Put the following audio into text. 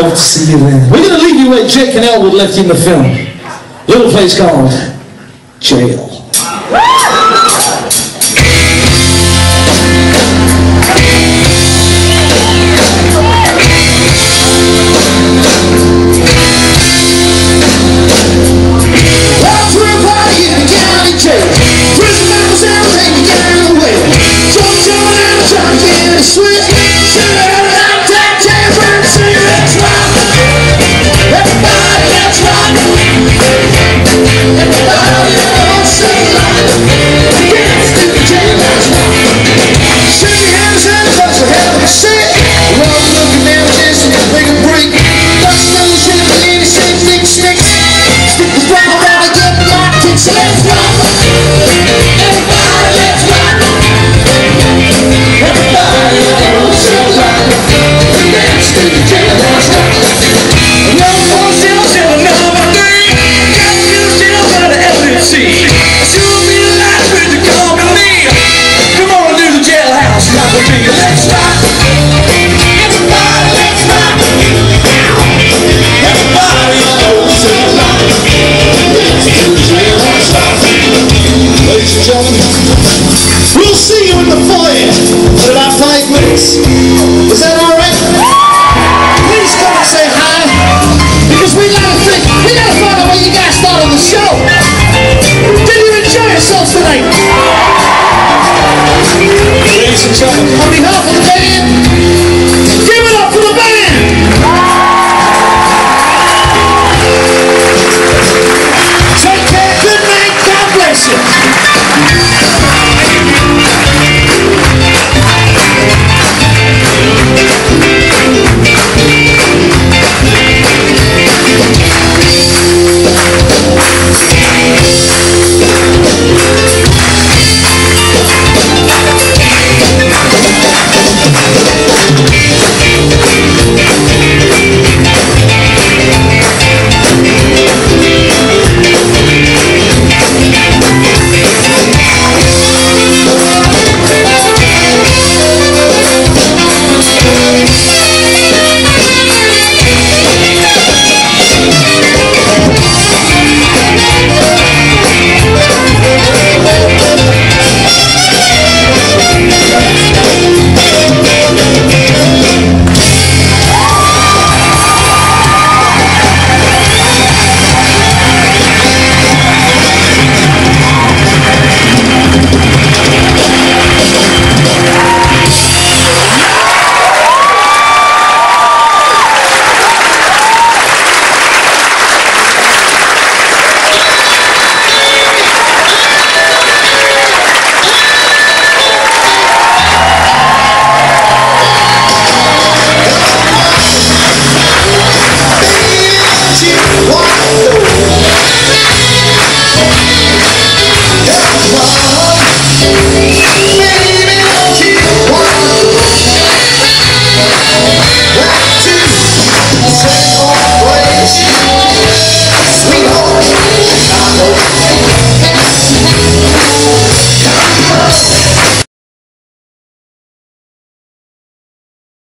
Hope to see you then. We're going to leave you where Jake and Elwood left you in the film. Little place called Jail. We'll see you in the foyer in about 5 minutes. Is that alright? Please come and say hi, because we gotta think, we gotta find out what you guys thought of the show. Did you enjoy yourselves tonight? Ladies and gentlemen, on behalf of the